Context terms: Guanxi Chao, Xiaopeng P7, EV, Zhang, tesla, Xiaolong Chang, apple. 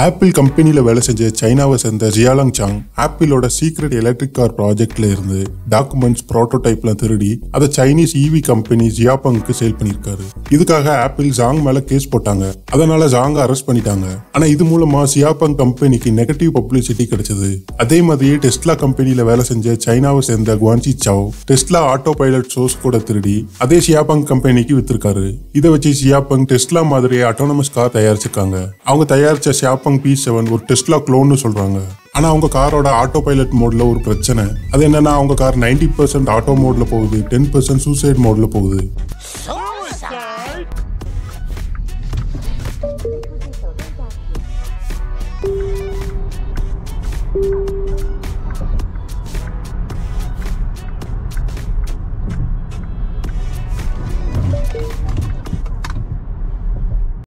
Apple company la vela senja Chinawa senda Xiaolong Chang Apple oda secret electric car project la irundhu documents prototype la thirudi adha Chinese EV company Xiaopeng ku sell pannirkaru. Idukaga Apple Zhang mela case pottanga. Adanala Zhang arrest pannitaanga. Ana idu moolama Xiaopeng company ki negative publicity kedichathu. Adhe maadhiri Tesla company la vela senja Chinawa senda Guanxi Chao Tesla autopilot source code thirudi adhe Xiaopeng company ki vittirkaru. Idha vechi Xiaopeng Tesla maadhiri autonomous car தயாரிச்சிருக்காங்க. அவங்க தயாரிச்ச ஷியாபங் P7 ஒரு Tesla க்ளோன்னு சொல்றாங்க. ஆனா அவங்க காரோட auto pilot மோட்ல ஒரு பிரச்சனை. அது என்னன்னா அவங்க கார் 90% ஆட்டோ மோட்ல போகுது, 10% சூசைட் மோட்ல போகுது.